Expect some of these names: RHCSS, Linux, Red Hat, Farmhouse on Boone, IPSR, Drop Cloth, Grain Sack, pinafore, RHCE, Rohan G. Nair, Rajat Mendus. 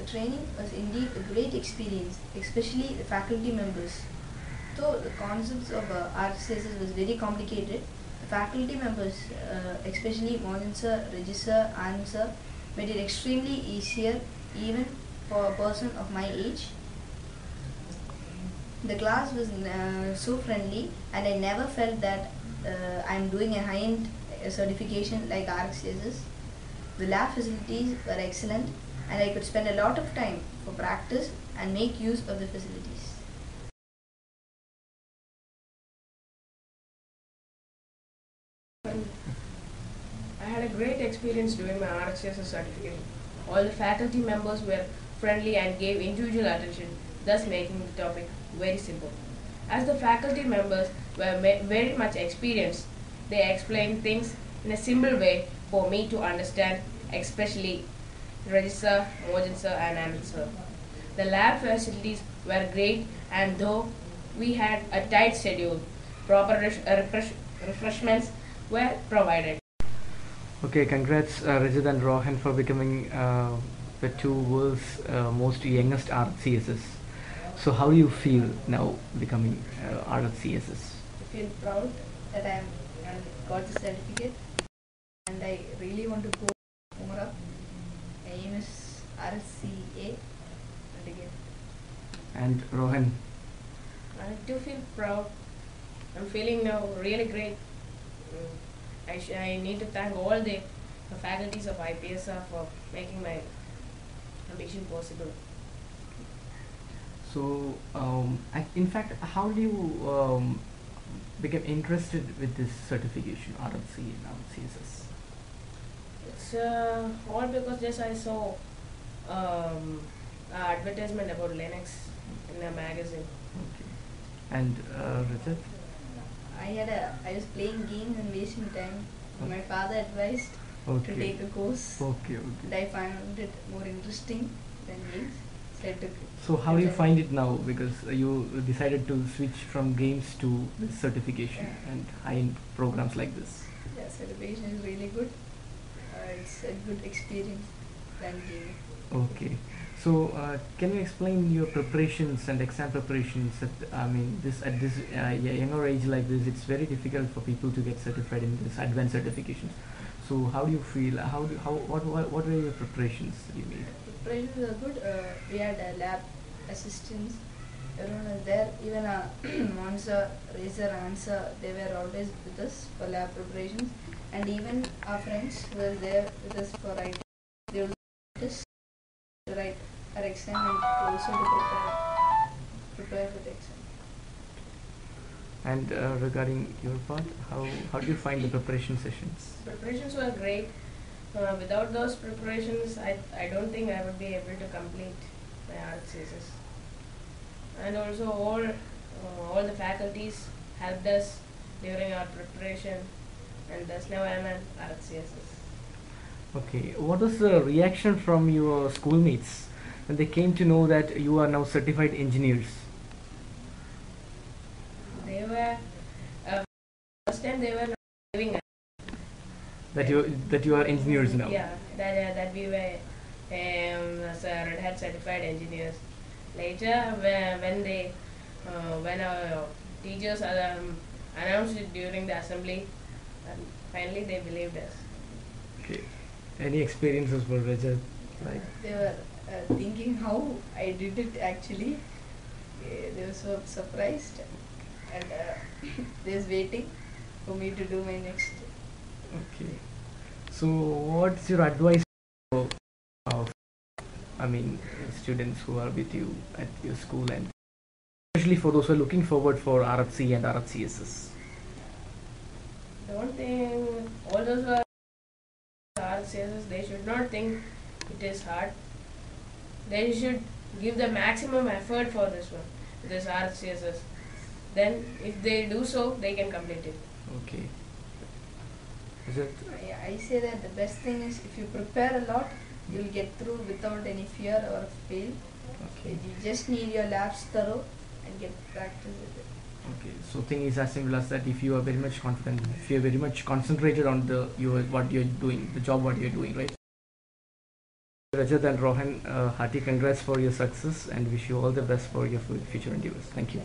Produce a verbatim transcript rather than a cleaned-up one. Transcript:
The training was indeed a great experience, especially the faculty members. Though the concepts of uh, R H C S S was very complicated, the faculty members, uh, especially Mohan sir, Rajesh sir, Anand sir, made it extremely easier even for a person of my age. The class was uh, so friendly, and I never felt that uh, I am doing a high-end certification like R H C S S. The lab facilities were excellent, and I could spend a lot of time for practice and make use of the facilities. I had a great experience doing my R H C S S certification. All the faculty members were friendly and gave individual attention, thus making the topic very simple. As the faculty members were very much experienced, they explained things in a simple way for me to understand, especially Rajesh sir, Mohan sir and Anand sir. The lab facilities were great, and though we had a tight schedule, proper refresh refreshments were provided. Okay, congrats uh, Rajit and Rohan for becoming uh, the two world's uh, most youngest R H C S S. So how do you feel now becoming uh, R H C S S? I feel proud that I am got the certificate, and I really want to go more up. My name is R H C E. And Rohan? I do feel proud. I'm feeling now really great. I, sh I need to thank all the, the faculties of I P S R for making my ambition possible. So, um, I, in fact, how do you um, become interested with this certification, R H C and R H C S S? It's uh, all because just I saw um, advertisement about Linux in a magazine. Okay. And uh, Richard? I had a I was playing games and wasting time. Okay. My father advised okay. to take a course. Okay, okay. And I found it more interesting than games, so I took it. So how do you find it now? Because uh, you decided to switch from games to this certification yeah. and high-end programs like this. Yeah, certification is really good. Uh, it's a good experience than gaming. Okay. So uh, can you explain your preparations and exam preparations? At, I mean, this at this uh, younger age like this, it's very difficult for people to get certified in this advanced certification. So how do you feel? How do how what what what were your preparations that you made? Preparations are good. Uh, we had uh, lab assistants. Everyone was there. Even uh, Monsa, Razor, Ansa, they were always with us for lab preparations, and even our friends were there with us for writing. They would practice to write our exam and also to prepare, prepare for the exam. And uh, regarding your part, how, how do you find the preparation sessions? Preparations were great. Uh, without those preparations, I, I don't think I would be able to complete my R H C S S. And also all, uh, all the faculties helped us during our preparation, and thus now I am an R H C S S. Okay, what was the reaction from your schoolmates when they came to know that you are now certified engineers? They were uh, first time they were not believing us. That you that you are engineers now. Yeah, that uh, that we were um, as a Red Hat certified engineers. Later, when they uh, when our teachers um, announced it during the assembly, um, finally they believed us. Okay. Any experiences for Rajat? Like they were uh, thinking how I did it actually. Uh, they were so surprised, and uh, they were waiting for me to do my next. Okay. So, what's your advice for, uh, I mean, students who are with you at your school, and especially for those who are looking forward for R H C and R H C S S? Don't think all those who are they should not think it is hard. They should give the maximum effort for this one, this R H C S S. Then if they do so, they can complete it. Okay. Is it? I, I say that the best thing is if you prepare a lot, you'll get through without any fear or fail. Okay. You just need your labs thorough and get practice with it. Okay, so thing is as simple as that. If you are very much confident, if you are very much concentrated on the your what you're doing, the job what you're doing, right? Rajat and Rohan, uh, hearty congrats for your success and wish you all the best for your future endeavors. Thank you.